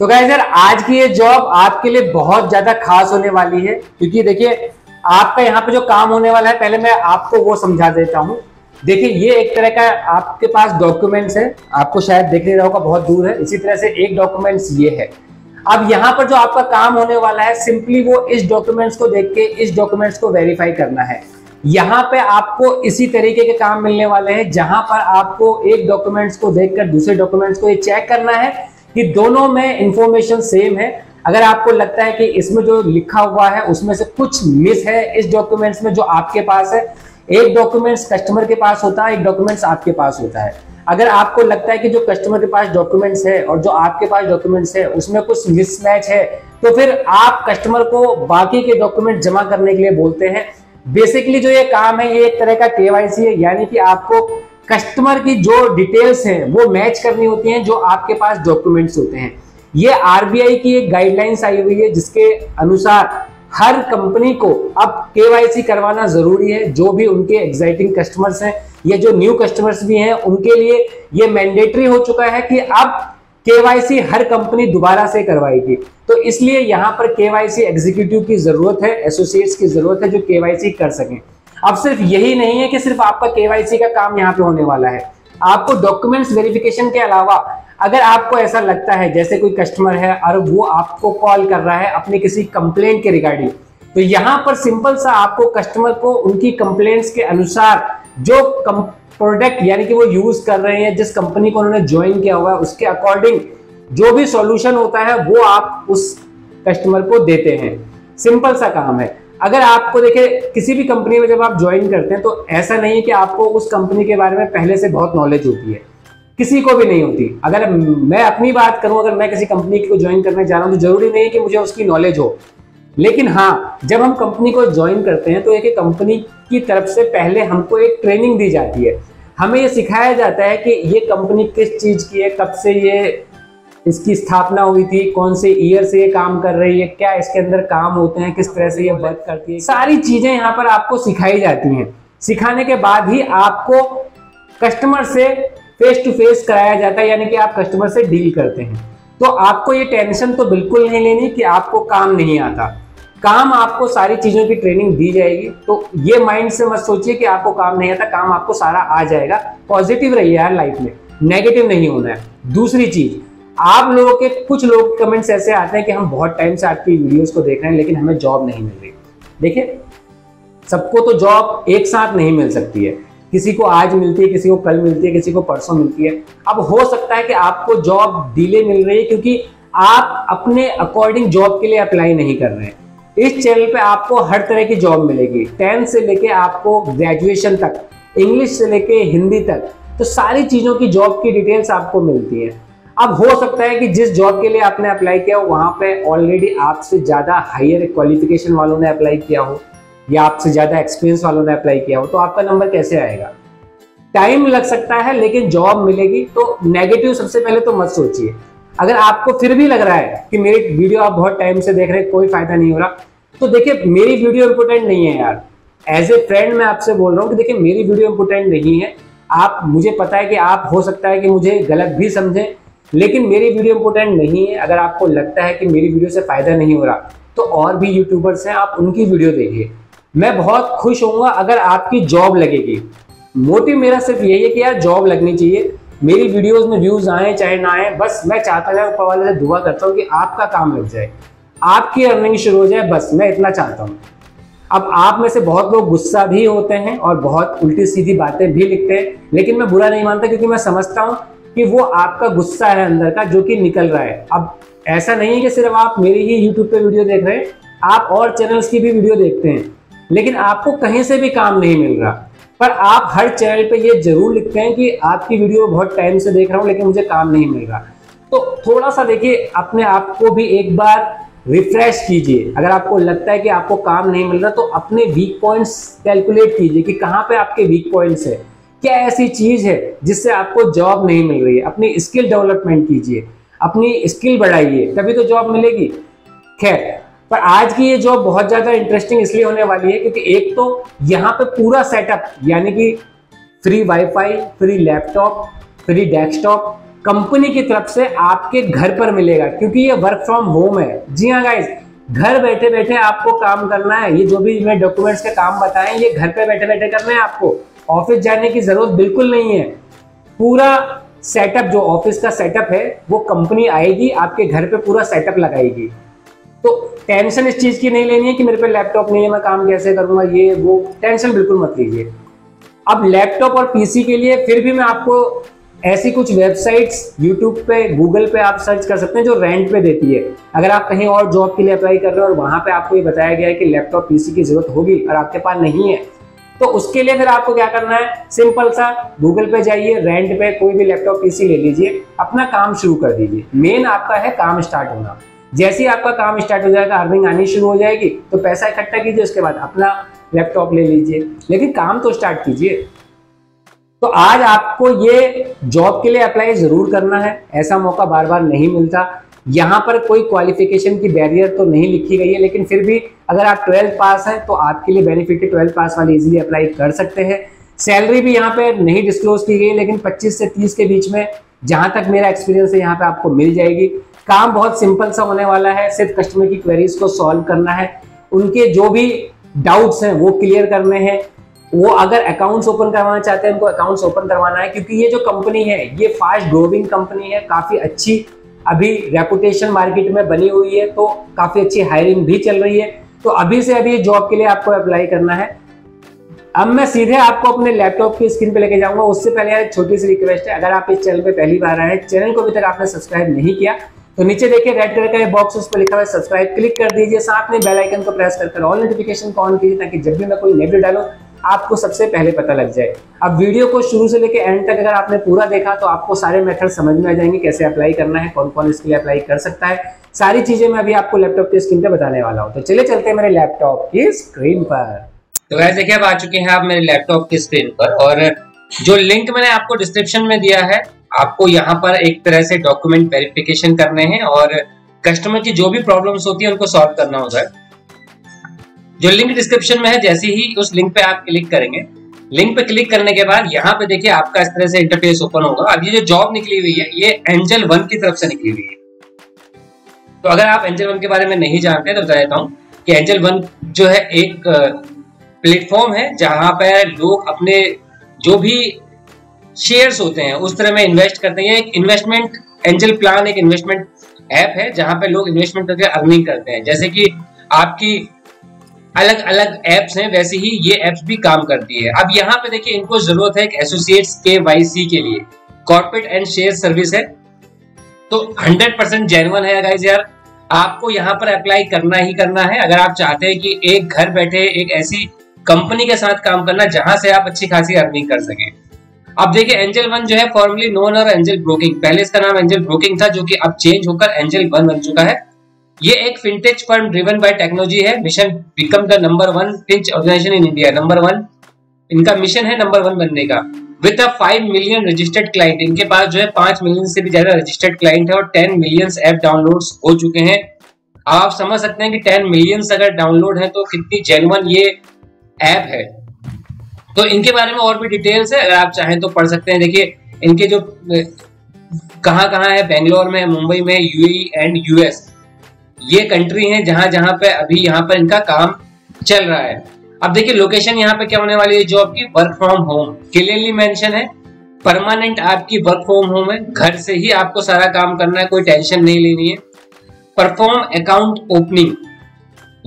तो गाइस यार आज की ये जॉब आपके लिए बहुत ज्यादा खास होने वाली है, क्योंकि देखिए आपका यहाँ पे जो काम होने वाला है पहले मैं आपको वो समझा देता हूँ। देखिए ये एक तरह का आपके पास डॉक्यूमेंट्स है, आपको शायद देख नहीं रहा होगा, बहुत दूर है। इसी तरह से एक डॉक्यूमेंट्स ये है। अब यहाँ पर जो आपका काम होने वाला है सिंपली वो इस डॉक्यूमेंट्स को देख के इस डॉक्यूमेंट्स को वेरीफाई करना है। यहाँ पे आपको इसी तरीके के काम मिलने वाले हैं जहां पर आपको एक डॉक्यूमेंट्स को देखकर दूसरे डॉक्यूमेंट्स को ये चेक करना है कि दोनों में इंफॉर्मेशन सेम है। अगर आपको लगता है कि इसमें जो लिखा हुआ है उसमें से कुछ मिस है इस डॉक्यूमेंट्स में जो आपके पास है, एक डॉक्यूमेंट्स कस्टमर के पास होता है, एक डॉक्यूमेंट्स आपके पास होता है। अगर आपको लगता है कि जो कस्टमर के पास डॉक्यूमेंट्स है और जो आपके पास डॉक्यूमेंट्स है उसमें कुछ मिसमैच है, तो फिर आप कस्टमर को बाकी के डॉक्यूमेंट जमा करने के लिए बोलते हैं। बेसिकली जो ये काम है ये एक तरह का केवाईसी है, यानी कि आपको कस्टमर की जो डिटेल्स हैं वो मैच करनी होती हैं जो आपके पास डॉक्यूमेंट्स होते हैं। ये आरबीआई की एक गाइडलाइंस आई हुई है जिसके अनुसार हर कंपनी को अब केवाईसी करवाना जरूरी है। जो भी उनके एग्जाइटिंग कस्टमर्स हैं या जो न्यू कस्टमर्स भी हैं उनके लिए ये मैंडेटरी हो चुका है कि अब केवाईसी हर कंपनी दोबारा से करवाएगी। तो इसलिए यहाँ पर केवाईसी एग्जीक्यूटिव की जरूरत है, एसोसिएट्स की जरूरत है जो केवाईसी कर सकें। अब सिर्फ यही नहीं है कि सिर्फ आपका केवाईसी का काम यहाँ पे होने वाला है। आपको डॉक्यूमेंट्स वेरिफिकेशन के अलावा अगर आपको ऐसा लगता है जैसे कोई कस्टमर है और वो आपको कॉल कर रहा है अपनी किसी कंप्लेंट के रिगार्डिंग, तो यहाँ पर सिंपल सा आपको कस्टमर को उनकी कंप्लेंट्स के अनुसार जो प्रोडक्ट यानी कि वो यूज कर रहे हैं, जिस कंपनी को उन्होंने ज्वाइन किया हुआ है, उसके अकॉर्डिंग जो भी सॉल्यूशन होता है वो आप उस कस्टमर को देते हैं। सिंपल सा काम है। अगर आपको देखिए किसी भी कंपनी में जब आप ज्वाइन करते हैं तो ऐसा नहीं है कि आपको उस कंपनी के बारे में पहले से बहुत नॉलेज होती है, किसी को भी नहीं होती। अगर मैं अपनी बात करूं, अगर मैं किसी कंपनी को ज्वाइन करने जा रहा हूं तो जरूरी नहीं है कि मुझे उसकी नॉलेज हो, लेकिन हाँ जब हम कंपनी को ज्वाइन करते हैं तो एक कंपनी की तरफ से पहले हमको एक ट्रेनिंग दी जाती है। हमें ये सिखाया जाता है कि ये कंपनी किस चीज़ की है, कब से ये इसकी स्थापना हुई थी, कौन से ईयर से ये काम कर रही है, क्या इसके अंदर काम होते हैं, किस तरह से ये वर्क करती है, सारी चीज़ें यहाँ पर आपको सिखाई जाती हैं। सिखाने के बाद ही आपको कस्टमर से फेस टू फेस कराया जाता है, यानी कि आप कस्टमर से डील करते हैं। तो आपको ये टेंशन तो बिल्कुल नहीं लेनी कि आपको काम नहीं आता। काम आपको सारी चीज़ों की ट्रेनिंग दी जाएगी, तो ये माइंड से मत सोचिए कि आपको काम नहीं आता, काम आपको सारा आ जाएगा। पॉजिटिव रहिए यार लाइफ में, नेगेटिव नहीं होना है। दूसरी चीज़, आप लोगों के कुछ लोग कमेंट्स ऐसे आते हैं कि हम बहुत टाइम से आपकी वीडियोस को देख रहे हैं लेकिन हमें जॉब नहीं मिल रही। देखिए सबको तो जॉब एक साथ नहीं मिल सकती है, किसी को आज मिलती है, किसी को कल मिलती है, किसी को परसों मिलती है। अब हो सकता है कि आपको जॉब डिले मिल रही है क्योंकि आप अपने अकॉर्डिंग जॉब के लिए अप्लाई नहीं कर रहे हैं। इस चैनल पे आपको हर तरह की जॉब मिलेगी, 10 से लेके आपको ग्रेजुएशन तक, इंग्लिश से लेके हिंदी तक, तो सारी चीज़ों की जॉब की डिटेल्स आपको मिलती है। अब हो सकता है कि जिस जॉब के लिए आपने अप्लाई किया हो वहाँ पे ऑलरेडी आपसे ज़्यादा हायर क्वालिफिकेशन वालों ने अप्लाई किया हो या आपसे ज़्यादा एक्सपीरियंस वालों ने अप्लाई किया हो, तो आपका नंबर कैसे आएगा? टाइम लग सकता है लेकिन जॉब मिलेगी। तो नेगेटिव सबसे पहले तो मत सोचिए। अगर आपको फिर भी लग रहा है कि मेरी वीडियो आप बहुत टाइम से देख रहे हैं, कोई फायदा नहीं हो रहा, तो देखिए मेरी वीडियो इंपोर्टेंट नहीं है यार। एज ए फ्रेंड मैं आपसे बोल रहा हूँ कि देखिए मेरी वीडियो इंपोर्टेंट नहीं है। आप, मुझे पता है कि आप, हो सकता है कि मुझे गलत भी समझें, लेकिन मेरी वीडियो इंपोर्टेंट नहीं है। अगर आपको लगता है कि मेरी वीडियो से फायदा नहीं हो रहा तो और भी यूट्यूबर्स हैं, आप उनकी वीडियो देखिए। मैं बहुत खुश होऊंगा अगर आपकी जॉब लगेगी। मोटिव मेरा सिर्फ यही है कि यार जॉब लगनी चाहिए, मेरी वीडियोस में व्यूज आए चाहे ना आए, बस मैं चाहता हूँ, ऊपर वाले से दुआ करता हूँ कि आपका काम लग जाए, आपकी अर्निंग शुरू हो जाए, बस मैं इतना चाहता हूँ। अब आप में से बहुत लोग गुस्सा भी होते हैं और बहुत उल्टी सीधी बातें भी लिखते हैं, लेकिन मैं बुरा नहीं मानता क्योंकि मैं समझता हूँ कि वो आपका गुस्सा है अंदर का जो कि निकल रहा है। अब ऐसा नहीं है कि सिर्फ आप मेरी ही यूट्यूब पर वीडियो देख रहे हैं, आप और चैनल्स की भी वीडियो देखते हैं, लेकिन आपको कहीं से भी काम नहीं मिल रहा। पर आप हर चैनल पे ये जरूर लिखते हैं कि आपकी वीडियो बहुत टाइम से देख रहा हूँ लेकिन मुझे काम नहीं मिल रहा। तो थोड़ा सा देखिए, अपने आप को भी एक बार रिफ्रेश कीजिए। अगर आपको लगता है कि आपको काम नहीं मिल रहा तो अपने वीक पॉइंट्स कैलकुलेट कीजिए कि कहाँ पे आपके वीक पॉइंट्स है, क्या ऐसी चीज़ है जिससे आपको जॉब नहीं मिल रही है। अपनी स्किल डेवलपमेंट कीजिए, अपनी स्किल बढ़ाइए, तभी तो जॉब मिलेगी। खैर, पर आज की ये जॉब बहुत ज़्यादा इंटरेस्टिंग इसलिए होने वाली है क्योंकि एक तो यहाँ पे पूरा सेटअप, यानी कि free wifi, free laptop, free desktop, company की तरफ से आपके घर पर मिलेगा, क्योंकि ये वर्क फ्रॉम होम है। जी हाँ गाइस, घर बैठे बैठे आपको काम करना है। ये जो भी मैं डॉक्यूमेंट्स के काम बताएं, ये घर पे बैठे बैठे करना है। आपको ऑफिस जाने की जरूरत बिल्कुल नहीं है। पूरा सेटअप जो ऑफिस का सेटअप है वो कंपनी आएगी आपके घर पे, पूरा सेटअप लगाएगी। तो टेंशन इस चीज़ की नहीं लेनी है कि मेरे पे लैपटॉप नहीं है, मैं काम कैसे करूँगा, ये वो टेंशन बिल्कुल मत लीजिए। अब लैपटॉप और पीसी के लिए फिर भी मैं आपको ऐसी कुछ वेबसाइट्स यूट्यूब पे, गूगल पे आप सर्च कर सकते हैं जो रेंट पे देती है। अगर आप कहीं और जॉब के लिए अप्लाई कर रहे हो और वहाँ पे आपको ये बताया गया है कि लैपटॉप पीसी की जरूरत होगी और आपके पास नहीं है, तो उसके लिए फिर आपको क्या करना है, सिंपल सा गूगल पे जाइए, रेंट पे कोई भी लैपटॉप पीसी ले लीजिए, अपना काम शुरू कर दीजिए। मेन आपका है काम स्टार्ट होना। जैसे ही आपका काम स्टार्ट हो जाएगा, अर्निंग आनी शुरू हो जाएगी, तो पैसा इकट्ठा कीजिए, उसके बाद अपना लैपटॉप ले लीजिए, लेकिन काम तो स्टार्ट कीजिए। तो आज आपको ये जॉब के लिए अप्लाई जरूर करना है, ऐसा मौका बार बार नहीं मिलता। यहाँ पर कोई क्वालिफिकेशन की बैरियर तो नहीं लिखी गई है, लेकिन फिर भी अगर आप 12 पास हैं तो आपके लिए बेनिफिट है, 12 पास वाले इजीली अप्लाई कर सकते हैं। सैलरी भी यहाँ पे नहीं डिस्क्लोज की गई, लेकिन 25 से 30 के बीच में, जहाँ तक मेरा एक्सपीरियंस है, यहाँ पे आपको मिल जाएगी। काम बहुत सिंपल सा होने वाला है, सिर्फ कस्टमर की क्वेरीज को सॉल्व करना है, उनके जो भी डाउट्स हैं वो क्लियर करने हैं। वो अगर अकाउंट्स ओपन करवाना चाहते हैं, उनको अकाउंट्स ओपन करवाना है, क्योंकि ये जो कंपनी है ये फास्ट ग्रोइंग कंपनी है, काफ़ी अच्छी अभी रेपुटेशन मार्केट में बनी हुई है, तो काफ़ी अच्छी हायरिंग भी चल रही है। तो अभी से अभी जॉब के लिए आपको अप्लाई करना है। अब मैं सीधे आपको अपने लैपटॉप की स्क्रीन पे लेके जाऊंगा। उससे पहले यार छोटी सी रिक्वेस्ट है, अगर आप इस चैनल पे पहली बार आए हैं, चैनल को अभी तक आपने सब्सक्राइब नहीं किया तो नीचे देखिए रेड कलर का ये बॉक्स, उस पर लिखा हुआ है सब्सक्राइब, क्लिक कर दीजिए। साथ में बेल आइकन को प्रेस कर ऑल नोटिफिकेशन को ऑन कीजिए, ताकि जब भी मैं कोई वीडियो डालूँ आपको सबसे पहले पता लग जाए। अब वीडियो को शुरू से लेकर एंड तक अगर आपने पूरा देखा तो आपको सारे मेथड समझ में आ जाएंगे, कैसे अप्लाई करना है, कौन कौन इसके लिए अप्लाई कर सकता है, सारी चीजें मैं अभी आपको लैपटॉप की स्क्रीन पे बताने वाला हूँ। तो चलिए चलते हैं मेरे लैपटॉप की स्क्रीन पर। तो गाइस देखिए, अब आ चुके हैं आप मेरे लैपटॉप की स्क्रीन पर, और जो लिंक मैंने आपको डिस्क्रिप्शन में दिया है, आपको यहाँ पर एक तरह से डॉक्यूमेंट वेरिफिकेशन करने हैं और कस्टमर की जो भी प्रॉब्लम्स होती है उनको सॉल्व करना होता है। जो लिंक डिस्क्रिप्शन में है, जैसे ही उस लिंक पे आप क्लिक करेंगे, लिंक पे क्लिक करने के बाद यहाँ पे देखिए आपका इस तरह से इंटरफेस ओपन होगा। अब ये जो जॉब निकली हुई है ये एंजल वन की तरफ से निकली हुई है। तो अगर आप एंजल वन के बारे में नहीं जानते तो बता देता हूँ कि एंजल वन जो है एक प्लेटफॉर्म है जहाँ पर लोग अपने जो भी शेयर्स होते हैं उस तरह में इन्वेस्ट करते हैं। एक इन्वेस्टमेंट एंजल प्लान एक इन्वेस्टमेंट ऐप है जहाँ पे लोग इन्वेस्टमेंट करके अर्निंग करते हैं। जैसे कि आपकी अलग अलग एप्स हैं, वैसे ही ये एप्स भी काम करती है। अब यहाँ पे देखिए इनको जरूरत है एक एसोसिएट्स केवाईसी के लिए, कॉर्पोरेट एंड शेयर सर्विस है, तो 100% जेन्युइन है गाइस। यार आपको यहाँ पर अप्लाई करना ही करना है अगर आप चाहते हैं कि एक घर बैठे एक ऐसी कंपनी के साथ काम करना जहां से आप अच्छी खासी अर्निंग कर सके। अब देखिए एंजल वन जो है फॉर्मली नोन और एंजल ब्रोकिंग, पहले इसका नाम एंजल ब्रोकिंग था जो कि अब चेंज होकर एंजल वन बन चुका है। ये एक fintech firm driven by technology है। Mission become the #1 finch organization in India, #1 इनका मिशन है, #1 बनने का, विद 5 मिलियन रजिस्टर्ड क्लाइंट। इनके पास जो है 5 मिलियन से भी ज्यादा रजिस्टर्ड क्लाइंट है और 10 मिलियन ऐप डाउनलोड्स हो चुके हैं। आप समझ सकते हैं कि 10 मिलियन अगर डाउनलोड है तो कितनी जेन्युइन ये ऐप है। तो इनके बारे में और भी डिटेल्स है, अगर आप चाहें तो पढ़ सकते हैं। देखिए इनके जो कहाँ कहाँ है, बेंगलोर में, मुंबई में, यूएई एंड यूएस, ये कंट्री है जहां जहां पे अभी यहाँ पर इनका काम चल रहा है। अब देखिए लोकेशन यहाँ पे क्या होने वाली है जॉब की, work from home clearly mention है, परमानेंट आपकी वर्क फ्रॉम होम है, घर से ही आपको सारा काम करना है, कोई टेंशन नहीं लेनी है। परफॉर्म अकाउंट ओपनिंग,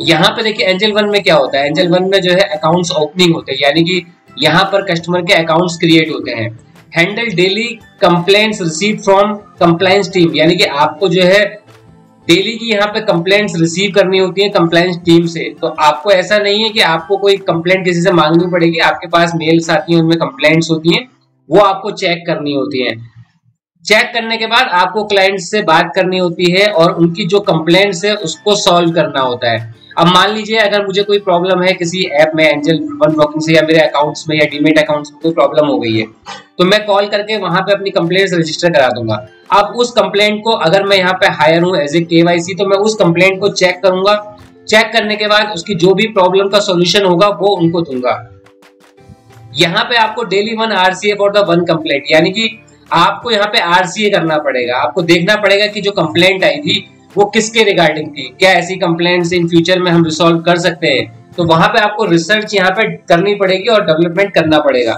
यहाँ पे देखिए एंजल वन में क्या होता है, एंजल वन में जो है अकाउंट्स ओपनिंग होते हैं, यानी कि यहाँ पर कस्टमर के अकाउंट्स क्रिएट होते हैं। Handle daily complaints receive from compliance team, यानी कि आपको जो है डेली की यहाँ पे कंप्लेंट्स रिसीव करनी होती है कंप्लेंट्स टीम से। तो आपको ऐसा नहीं है कि आपको कोई कंप्लेंट किसी से मांगनी पड़ेगी, आपके पास मेल्स आती हैं उनमें कंप्लेंट्स होती हैं, वो आपको चेक करनी होती हैं। चेक करने के बाद आपको क्लाइंट्स से बात करनी होती है और उनकी जो कंप्लेंट्स है उसको सॉल्व करना होता है। अब मान लीजिए अगर मुझे कोई प्रॉब्लम है किसी ऐप में, एंजल वन ब्रोकिंग से या मेरे अकाउंट्स में या डीमेट अकाउंट्स में कोई प्रॉब्लम हो गई है, तो मैं कॉल करके वहां पे अपनी कंप्लेंट रजिस्टर करा दूंगा। अब उस कंप्लेंट को अगर मैं यहाँ पे हायर हूँ एज ए केवाईसी, तो मैं उस कंप्लेंट को चेक करूंगा, चेक करने के बाद उसकी जो भी प्रॉब्लम का सोल्यूशन होगा वो उनको दूंगा। यहाँ पे आपको daily 1 RCA for the 1 complaint, यानी कि आपको यहाँ पे आरसीए करना पड़ेगा, आपको देखना पड़ेगा कि जो कंप्लेंट आई थी वो किसके रिगार्डिंग थी, क्या ऐसी कंप्लेंट्स इन फ्यूचर में हम रिसॉल्व कर सकते हैं। तो वहां पे आपको रिसर्च यहाँ पे करनी पड़ेगी और डेवलपमेंट करना पड़ेगा।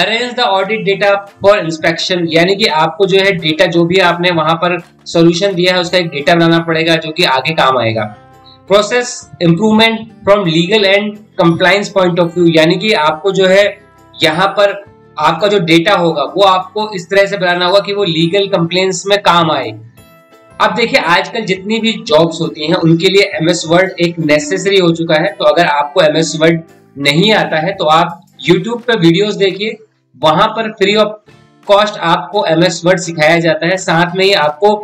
Arrange the audit data for inspection, यानी कि आपको जो है डेटा, जो भी आपने वहां पर सोल्यूशन दिया है उसका एक डेटा बनाना पड़ेगा जो कि आगे काम आएगा। Process improvement from legal and compliance point of view, यानी कि आपको जो है यहाँ पर आपका जो डेटा होगा वो आपको इस तरह से बनाना होगा कि वो लीगल कंप्लेंट्स में काम आए। अब देखिए आजकल जितनी भी जॉब्स होती हैं उनके लिए एमएस वर्ड एक नेसेसरी हो चुका है। तो अगर आपको एमएस वर्ड नहीं आता है तो आप यूट्यूब पे वीडियोस देखिए, वहां पर फ्री ऑफ कॉस्ट आपको एमएस वर्ड सिखाया जाता है, साथ में ही आपको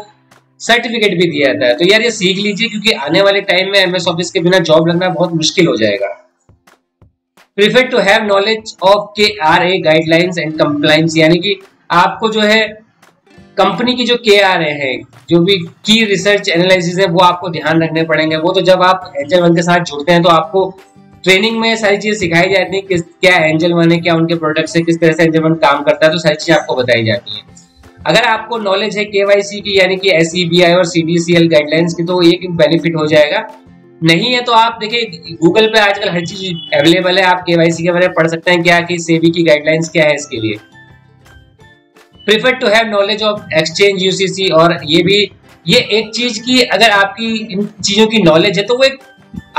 सर्टिफिकेट भी दिया जाता है। तो यार ये सीख लीजिए क्योंकि आने वाले टाइम में एमएस ऑफिस के बिना जॉब लगना बहुत मुश्किल हो जाएगा। Prefer to have knowledge of KRA guidelines and compliance, यानी कि आपको जो है कंपनी की जो KRA है, जो भी की रिसर्च एनालिसिस है, वो आपको ध्यान रखने पड़ेंगे। वो तो जब आप एंजल वन के साथ जुड़ते हैं तो आपको ट्रेनिंग में सारी चीजें सिखाई जाती है कि क्या एंजल वन है, क्या उनके प्रोडक्ट्स है, किस तरह से एंजल वन काम करता है, तो सारी चीजें आपको बताई जाती है। अगर आपको नॉलेज है KYC की, यानी कि SEBI और CDCL गाइडलाइंस की, तो एक बेनिफिट हो जाएगा। नहीं है तो आप देखिए गूगल पे आजकल हर चीज अवेलेबल है, आप KYC के बारे में पढ़ सकते हैं क्या कि सेबी की गाइडलाइंस क्या है इसके लिए। Prefer to have knowledge of exchange UCC, और ये भी ये एक चीज की अगर आपकी इन चीजों की नॉलेज है तो वो एक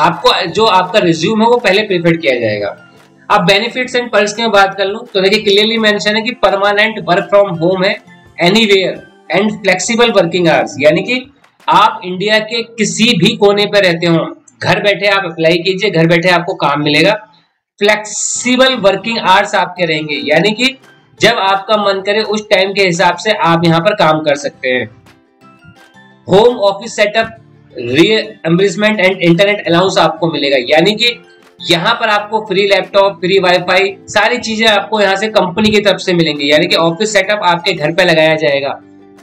आपको जो आपका रिज्यूम है वो पहले प्रीफर किया जाएगा। आप बेनिफिट्स एंड पर्स की बात कर लूँ तो देखिए क्लियरली मेंशन है कि परमानेंट वर्क फ्रॉम होम है, anywhere and flexible working hours, यानी कि आप इंडिया के किसी भी कोने पर रहते हो, घर बैठे आप अप्लाई कीजिए, घर बैठे आपको काम मिलेगा। फ्लेक्सिबल वर्किंग आवर्स आपके रहेंगे, यानी कि जब आपका मन करे उस टाइम के हिसाब से आप यहाँ पर काम कर सकते हैं। Home office setup reimbursement and internet allowance आपको मिलेगा, यानी कि यहाँ पर आपको फ्री लैपटॉप, फ्री वाईफाई, सारी चीजें आपको यहाँ से कंपनी की तरफ से मिलेंगी। यानी कि ऑफिस सेटअप आपके घर पे लगाया जाएगा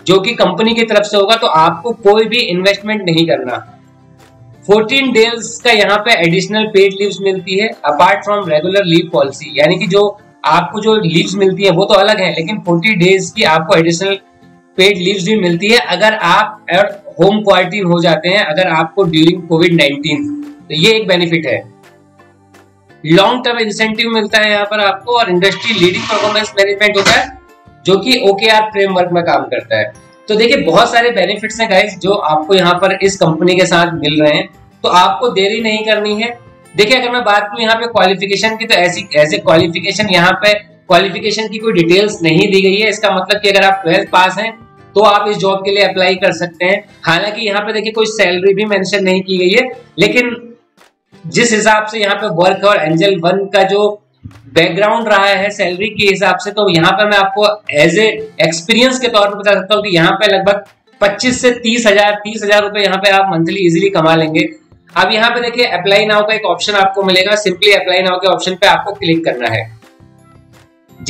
जो कि कंपनी की तरफ से होगा, तो आपको कोई भी इन्वेस्टमेंट नहीं करना। 14 डेज का यहाँ पे एडिशनल पेड लीव्स मिलती है apart from regular leave policy, यानी कि जो आपको जो लीव्स मिलती है वो तो अलग है, लेकिन 40 डेज की आपको एडिशनल पेड लीव्स भी मिलती है अगर आप होम क्वारंटीन हो जाते हैं, अगर आपको ड्यूरिंग COVID-19, तो ये एक बेनिफिट है। लॉन्ग टर्म इंसेंटिव मिलता है यहाँ पर आपको, और इंडस्ट्री लीडिंग परफॉर्मेंस मैनेजमेंट होता है जो कि OKR फ्रेमवर्क में काम करता है। तो देखिए बहुत सारे बेनिफिट्स हैं गाइस जो आपको यहाँ पर इस कंपनी के साथ मिल रहे हैं, तो आपको देरी नहीं करनी है। देखिए अगर मैं बात करूँ यहाँ पे क्वालिफिकेशन की, तो ऐसे क्वालिफिकेशन यहाँ पे क्वालिफिकेशन की कोई डिटेल्स नहीं दी गई है। इसका मतलब कि अगर आप 12th पास हैं तो आप इस जॉब के लिए अप्लाई कर सकते हैं। हालांकि यहाँ पे देखिए कोई सैलरी भी मेंशन नहीं की गई है, लेकिन जिस हिसाब से यहाँ पे वर्क और एंजल वन का जो बैकग्राउंड रहा है सैलरी के हिसाब से, तो यहाँ पे मैं आपको एज ए एक्सपीरियंस के तौर पर बता सकता हूँ कि यहाँ पे लगभग 25 से 30 हजार रुपए यहाँ पे आप मंथली इजीली कमा लेंगे। अब यहाँ पे देखिए अप्लाई नाउ का एक ऑप्शन आपको मिलेगा, सिंपली अप्लाई नाउ के ऑप्शन पे आपको क्लिक करना है।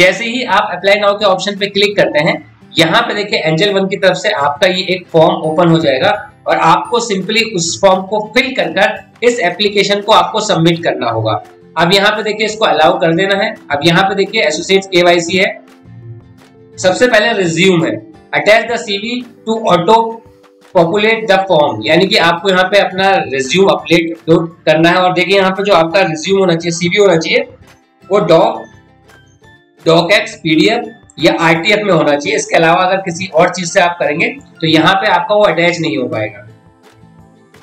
जैसे ही आप अप्लाई नाउ के ऑप्शन पे क्लिक करते हैं, यहाँ पे देखिए एंजल वन की तरफ से आपका ये एक फॉर्म ओपन हो जाएगा और आपको सिंपली उस फॉर्म को फिल कर इस एप्लीकेशन को आपको सबमिट करना होगा। अब यहाँ पे देखिए इसको अलाउ कर देना है। अब यहाँ पे देखिए एसोसिएट KYC है, सबसे पहले रिज्यूम है, attach the CV to auto populate the form, यानी कि आपको यहाँ पे अपना रिज्यूम अपलोड करना है। और देखिए यहाँ पे जो आपका रिज्यूम होना चाहिए, CV होना चाहिए, वो डॉकएक्स, PDF या RTF में होना चाहिए। इसके अलावा अगर किसी और चीज से आप करेंगे तो यहाँ पे आपका वो अटैच नहीं हो पाएगा।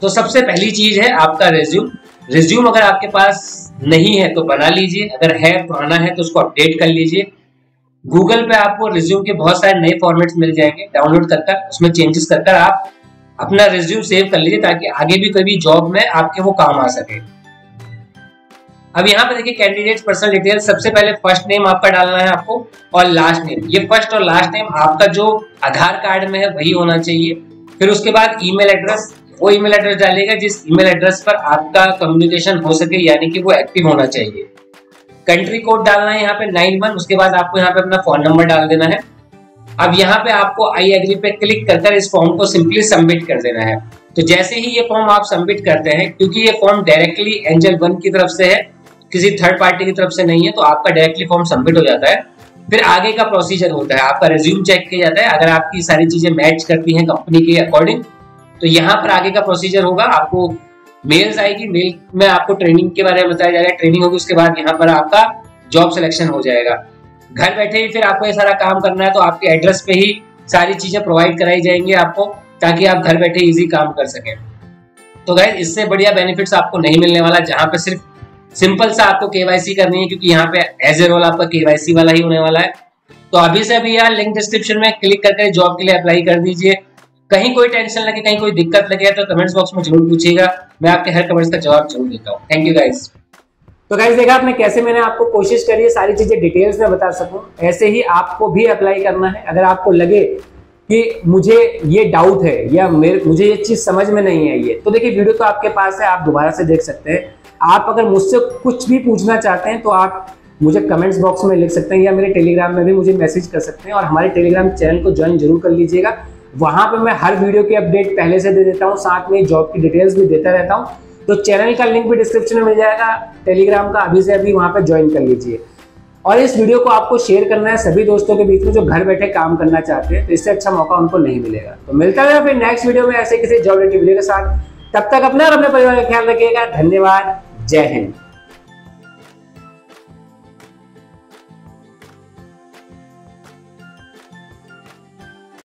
तो सबसे पहली चीज है आपका रिज्यूम। रिज्यूम अगर आपके पास नहीं है तो बना लीजिए, अगर है पुराना है तो उसको अपडेट कर लीजिए। गूगल पे आपको रिज्यूम के बहुत सारे नए फॉर्मेट्स मिल जाएंगे, डाउनलोड कर कर उसमें चेंजेस कर कर आप अपना रिज्यूम सेव कर लीजिए ताकि आगे भी कभी जॉब में आपके वो काम आ सके। अब यहाँ पे देखिए कैंडिडेट पर्सनल डिटेल, सबसे पहले फर्स्ट नेम आपका डालना है आपको और लास्ट नेम। ये फर्स्ट और लास्ट नेम आपका जो आधार कार्ड में है वही होना चाहिए। फिर उसके बाद ईमेल एड्रेस, वो ईमेल एड्रेस डालेगा जिस ईमेल एड्रेस पर आपका कम्युनिकेशन हो सके, यानी कि वो एक्टिव होना चाहिए। कंट्री कोड डालना है यहाँ पे 91, उसके बाद आपको यहाँ पे अपना फोन नंबर डाल देना है। अब यहाँ पे आपको आई एग्री पे क्लिक करके इस फॉर्म को सिंपली सबमिट कर देना है। तो जैसे ही ये फॉर्म आप सबमिट करते हैं, क्योंकि ये फॉर्म डायरेक्टली एंजल वन की तरफ से है, किसी थर्ड पार्टी की तरफ से नहीं है, तो आपका डायरेक्टली फॉर्म सबमिट हो जाता है। फिर आगे का प्रोसीजर होता है, आपका रिज्यूम चेक किया जाता है, अगर आपकी सारी चीजें मैच करती हैं कंपनी के अकॉर्डिंग तो यहाँ पर आगे का प्रोसीजर होगा। आपको मेल्स आएगी, मेल में आपको ट्रेनिंग के बारे में बताया जाएगा, ट्रेनिंग होगी, उसके बाद यहाँ पर आपका जॉब सिलेक्शन हो जाएगा। घर बैठे ही फिर आपको ये सारा काम करना है तो आपके एड्रेस पे ही सारी चीजें प्रोवाइड कराई जाएंगी आपको, ताकि आप घर बैठे इजी काम कर सकें। तो गाइस इससे बढ़िया बेनिफिट्स आपको नहीं मिलने वाला, जहाँ पे सिर्फ सिंपल सा आपको केवाईसी करनी है, क्योंकि यहाँ पे एज ए रोल आपका केवाईसी वाला ही होने वाला है। तो अभी से अभी यार लिंक डिस्क्रिप्शन में क्लिक करके जॉब के लिए अप्लाई कर दीजिए। कहीं कोई टेंशन लगे, कहीं कोई दिक्कत लगे तो कमेंट्स बॉक्स में जरूर पूछिएगा, मैं आपके हर कमेंट्स का जवाब जरूर देता हूँ। Thank you guys. तो गाइस देखा आपने कैसे मैंने आपको कोशिश करी है सारी चीजें डिटेल्स में बता सकूं। ऐसे ही आपको भी अप्लाई करना है। अगर आपको लगे कि मुझे ये डाउट है या मुझे ये चीज समझ में नहीं आई है तो देखिए वीडियो तो आपके पास है, आप दोबारा से देख सकते हैं। आप अगर मुझसे कुछ भी पूछना चाहते हैं तो आप मुझे कमेंट्स बॉक्स में लिख सकते हैं या मेरे टेलीग्राम में भी मुझे मैसेज कर सकते हैं। और हमारे टेलीग्राम चैनल को ज्वाइन जरूर कर लीजिएगा, वहां पर मैं हर वीडियो की अपडेट पहले से दे देता हूँ, साथ में जॉब की डिटेल्स भी देता रहता हूँ। तो चैनल का लिंक भी डिस्क्रिप्शन में मिल जाएगा, टेलीग्राम का अभी से अभी वहां पर ज्वाइन कर लीजिए। और इस वीडियो को आपको शेयर करना है सभी दोस्तों के बीच में जो घर बैठे काम करना चाहते हैं, तो इससे अच्छा मौका उनको नहीं मिलेगा। तो मिलता है फिर नेक्स्ट वीडियो में ऐसे किसी जॉब रिलेटेड वीडियो के साथ। तब तक अपना और अपने परिवार का ख्याल रखिएगा। धन्यवाद, जय हिंद।